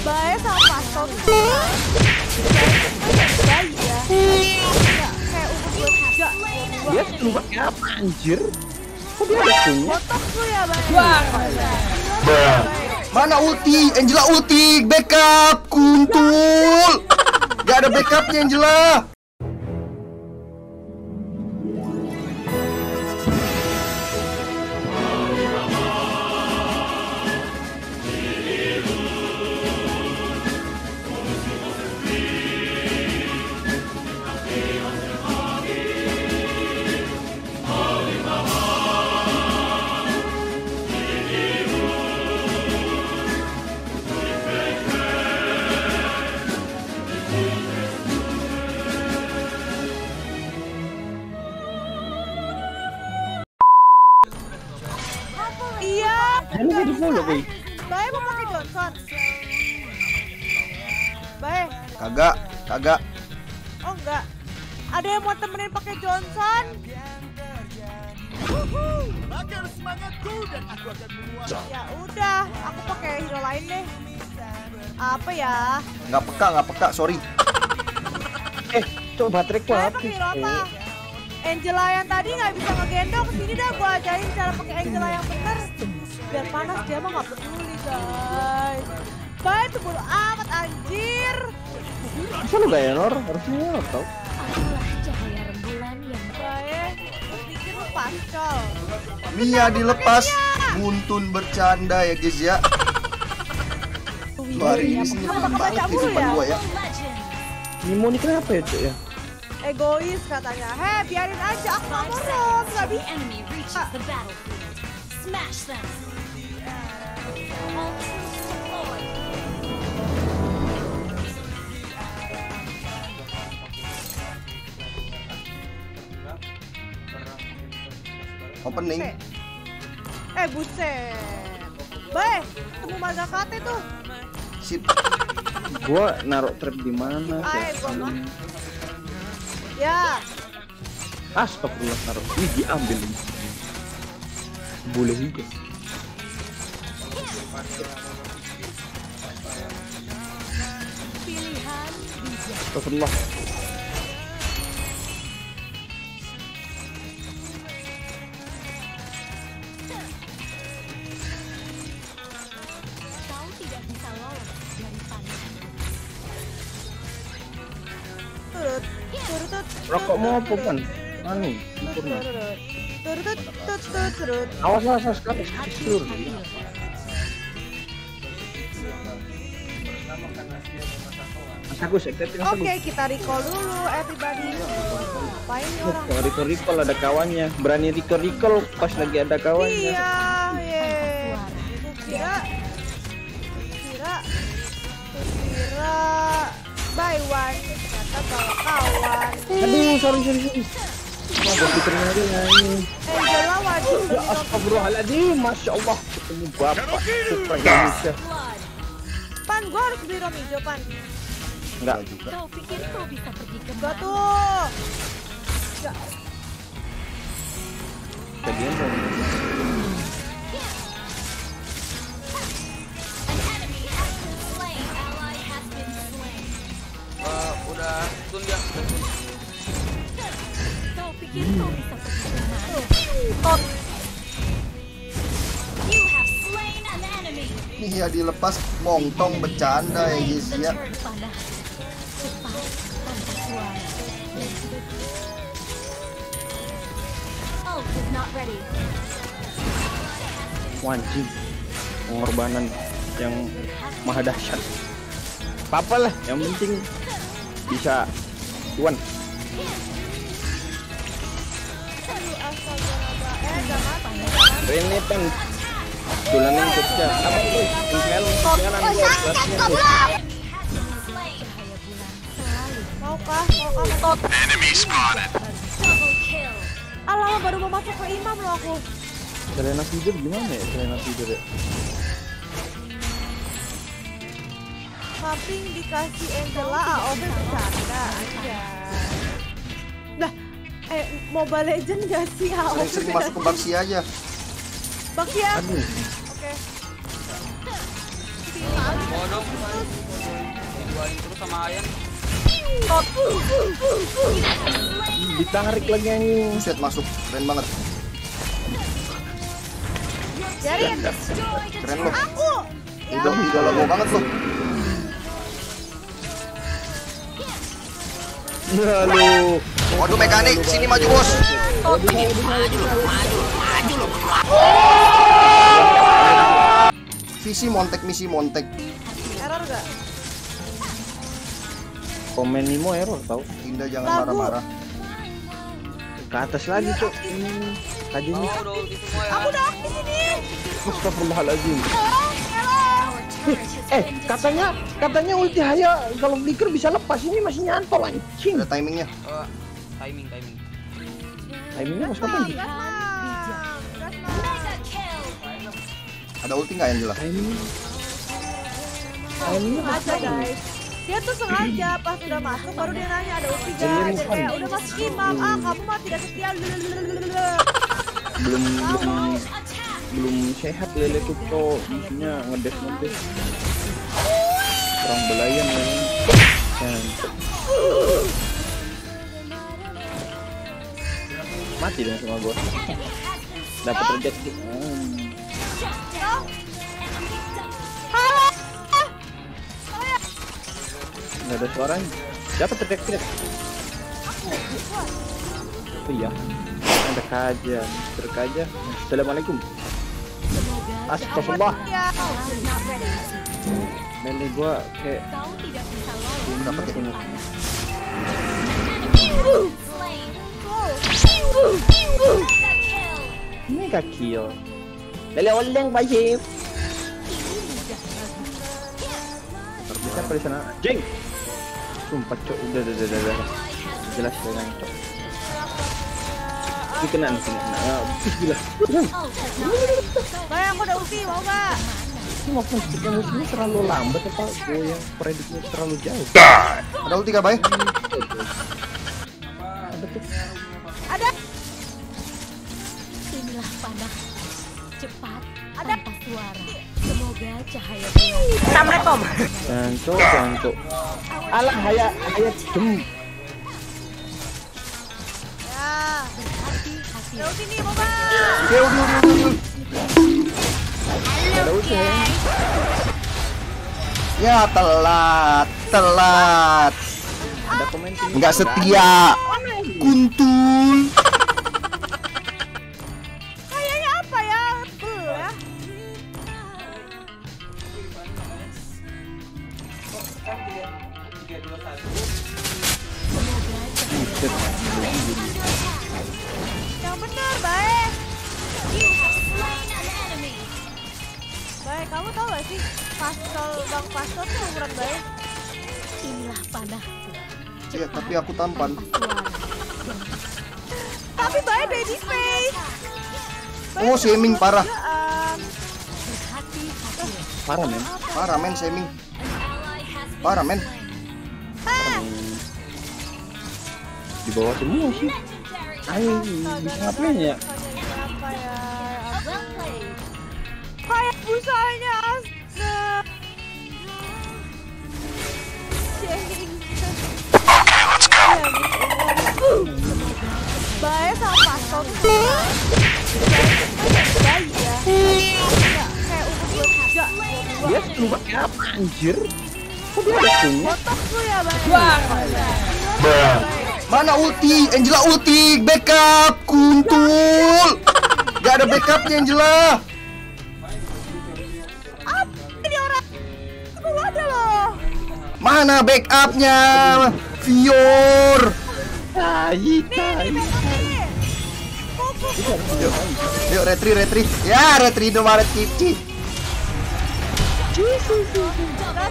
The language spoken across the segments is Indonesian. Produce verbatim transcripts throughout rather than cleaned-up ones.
Baik sama pastor. Dia keluarnya apa anjir? Kok dia ada keluar? Mana ulti? Angela ulti! Backup! Kuntul! Gak ada backupnya Angela! Halo, di follow, Bay. Bay mau pakai Johnson. Bay. Kagak, kagak. Oh, enggak. Ada yang mau temenin pakai Johnson? Bakar semangatku dan aku akan menguasai. Ya udah, aku pakai hero lain deh. Apa ya? Enggak peka, enggak peka, sorry. eh, coba baterai gua habis. Angela yang tadi nggak bisa ngegendong, sini dah gua ajarin cara pakai Angela yang bener. Biar panas dia mah nggak peduli guys. Baik tuh buru amat anjir. Bisa lu gak ya Nor? Harusnya Nor tau. Baik, berpikir lu pascal. Mia dilepas, Muntun bercanda ya guys ya. Hari ini senyaman banget kehidupan gua ya. Nimo ini kenapa ya cok ya? Egois katanya. Heh, biarin aja aku nggak mau, nggak bisa. Opening. Eh buset. Baik, ketemu Mazakate tuh. Sip. Gua naruh trap di mana? Ya. Astagfirullah naruh. Ini diambil. Boleh juga. Pilihan bijak. Astagfirullah. Kau tidak bisa lolos dari pandangan. Rokok mau apa kan? Anu, sempurna. Awas awas awas kapas turut. Mas Agus, oke kita recall dulu everybody. Apain orang? Kalau recall recall ada kawannya, berani recall recall pas lagi ada kawannya. Iya, yeah. Kira, kira, kira. Bye one. Kawan. Aduh, sorry sorry sorry. Mau berpikirnya lagi nyanyi. Angela wajib. Ya astagfirullahaladzim, masya Allah ketemu bapak super Indonesia. Pan, gua harus beli rom hijau pan. Enggak juga. Kau pikir kau bisa pergi ke mana? Tuh. Kalian mau? Iya dilepas montong bercanda ya guys ya. Wajib pengorbanan yang maha dahsyat. Apalah yang penting bisa tuan. Ini pen dolanan kerja apa itu tinggal tinggalan maukah maukah enemy spotted alamak baru mau masuk ke imam loh aku. Selena tidur gimana ya? Selena tidur ya mamping dikasih Angela A O B bercanda aja lah. Eh Mobile Legends gak sih A O B? Sering-sering masuk ke Baxi aja. Bagi ya. Oke. Okay. Bodoh. Buain terus sama Ayan. Ditarik lagi anjing. Set masuk. Keren banget. Jarin. Keren loh. Aku. Udah udah lama banget loh. Halo. Waduh mekanik, sini maju bos. Maju, maju, maju loh. Visi montek, misi montek. Error enggak? Komen Nimo error tau. Dinda jangan marah-marah. Ke atas lagi tuh. Tadi nih. Aku udah di sini. Astagfirullahaladzim. Eh, katanya katanya ulti Haya kalau Blicker bisa lepas, ini masih nyantol anjing. Ada timingnya. Uh, timing, timing. Timingnya harus kapan? Ada ulti nggak yang jelas? Timing. Timingnya ada guys. Dia tuh sengaja pas udah masuk baru dia nanya ada ulti nggak? Jadi kayak udah masukin maaf, ah kamu mah tidak setia. Belum belum. belum sehat lele tuh kok isinya ngedes ngedes kurang belayan ya dan mati dong sama gua dapat rejeki. Nggak ada suaranya dapat rejeki. Oh iya enak aja terk aja. Assalamualaikum. Astagfirullah. Meli gua kayak belum dapat ini. Mega kill. Meli oleng wajib. Terbisa dari sana. Jing. Sumpah cok udah udah udah udah. Jelas dengan cok. Dikenan sini. Nah, gila. Bayang udah ulti mau enggak? Cuma posisinya terlalu lambat apa gua yang prediknya terlalu jauh. Ada ulti enggak, Bay? Ada. Inilah panah cepat tanpa suara. Semoga cahaya. Assalamualaikum. Cantuk, cantuk. Alah, Haya, Haya dem. Jauh sini, Boba. Jauh, jauh, jauh. Halo, guys. Ya, telat, telat. Ada komen sini. Enggak setia. Kuntul. Kayaknya apa ya? Betul ya. Yang benar, baik. Baik, kamu tahu gak sih pastel bang pastel tuh ukuran baik. Inilah panahku. Iya, tapi aku tampan. Tapi baik baby face. Baik, oh, shaming parah. Parah men, parah men shaming. Parah men. Ah. Di bawah semua sih. Ayo, ngapain ya? Kayak busanya asli. Baik sama pastel tuh. Baik ya. Kayak umur juga. Dia lupa apa anjir? Kok dia ada punya? Botok tuh ya Bang. Mana ulti? Angela ulti backup kuntul. Gak ada backupnya Angela. Apa ini orang? Belum ada loh. Mana backupnya? Fior. Nih nih backupnya. Yuk retri retri. Ya retri domba ret kici. Gas gas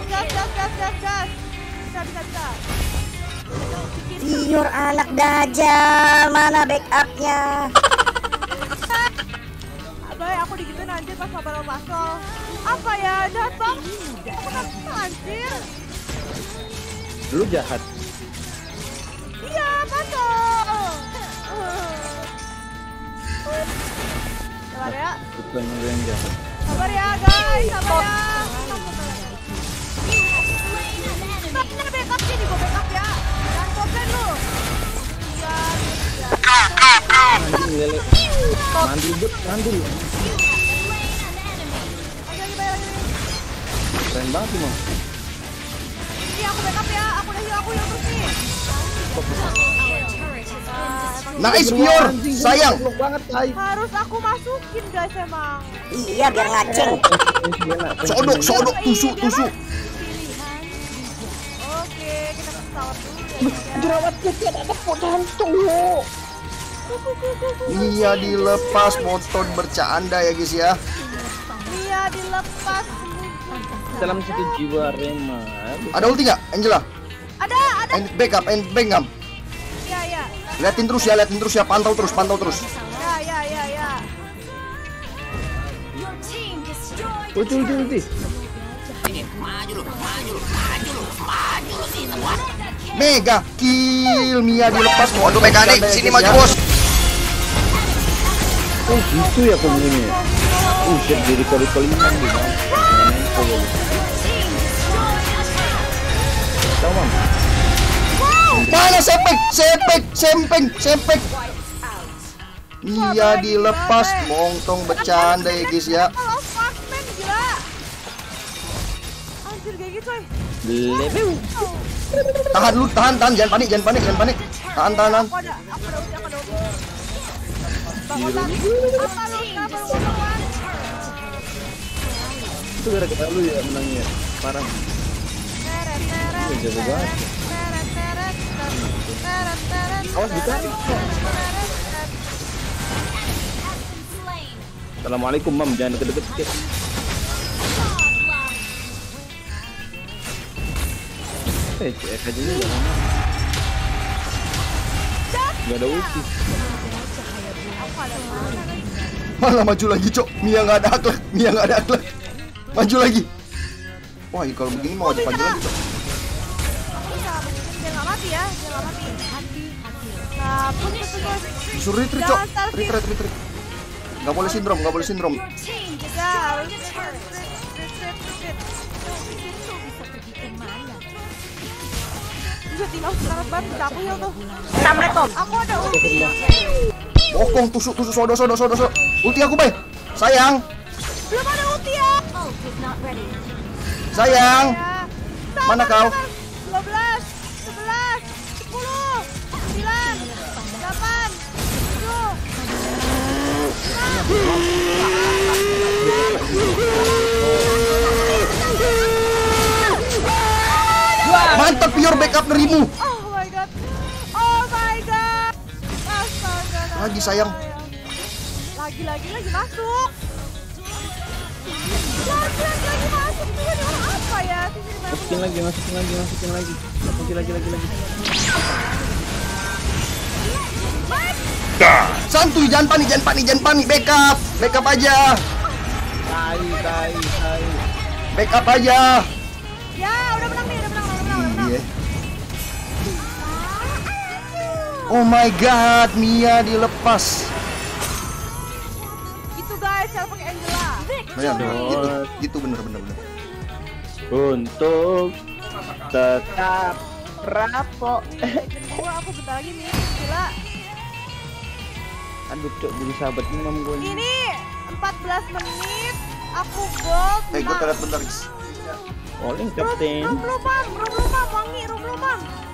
gas gas gas gas. Bisa bisa bisa. Junior anak dajal, mana backupnya? Abah, aku digituin anjir pas sabar pasol. Apa ya, jahat bang? Aku takut anjir. Lu jahat? Iya, pasol. ya. Sabar ya guys, sabar ya. Ini backup sini, gue backup ya. Jangan komplain lu. Mandul but, mandul. Keren banget sih, Mang. Iya, aku backup ya. Aku udah heal, aku heal terus nih. Nice pure, sayang. Harus aku masukin guys emang. Iya, biar ngaceng. Sodok, sodok, tusuk, tusuk. Oke, kita ke pesawat dulu. Jerawatnya tidak ada potongan. Iya, dilepas motor bercanda ya guys ya. Iya, dilepas. Dalam satu jiwa Rema. Ada ulti nggak, Angela? Ada, ada. End backup, end backup. Iya, iya. Liatin terus ya, liatin terus ya, pantau terus, pantau terus. Iya, iya, iya, iya. Ulti, ulti, ulti. Mega kill, Mia dilepas. Waduh, mekanik, sini maju bos. Oh gitu ya kombinasi. Uh, jadi kali-kali kan gitu. Mana sepek, sepek, sempeng, sempek. Iya dilepas, montong bercanda ya guys ya. Tahan lu, tahan, tahan, jangan panik, jangan panik, jangan panik. Tahan, tahan, tahan. Itu gara-gara lu ya menangnya, parah. Jago banget. Awas gitu. Assalamualaikum Mam, jangan deket-deket sedikit. Eh, C F aja nih udah lama. Gak ada ulti. Malah maju lagi cok, Mia gak ada akhlak, Mia gak ada akhlak. Maju lagi. Wah, kalau begini mau aja maju lagi cok. Ya, jangan mati. Nah, putus putus. Suruh retreat, cok. Retreat, retreat. Enggak boleh sindrom, enggak boleh sindrom. Ya, harus retreat, retreat, retreat. Bisa tinggal sekarang ban aku ya tuh. Samret, Tom. Aku ada ulti. Bokong tusuk, tusuk sodo, sodo, sodo, sodo. Ulti aku, Bay. Sayang. Belum ada ulti ya. Sayang. Mana kau? Mantap pure backup darimu. Oh my god. Oh my god. Astaga. Lagi sayang. Lagi lagi lagi masuk. Lagi lagi masuk. Itu orang apa ya? Masukin lagi, masukin lagi, masukin lagi. Masukin lagi lagi lagi. Santuy, jangan panik, jangan panik, jangan panik. Backup, backup aja. Tai, tai, tai. Backup aja. Ya, udah menang nih, udah menang, udah menang, udah menang. Iya. Oh my god, Mia dilepas. Gitu guys, cara pakai Angela. Ya, gitu, gitu bener bener bener. Untuk tetap rapo. Gua aku bentar lagi nih, gila. Aduh cok, jadi sahabat Imam gue ini. Ini empat belas menit aku gold. Eh, gue telat bentar guys. Rolling captain. Rum rumah, rum rumah, wangi, rum rumah.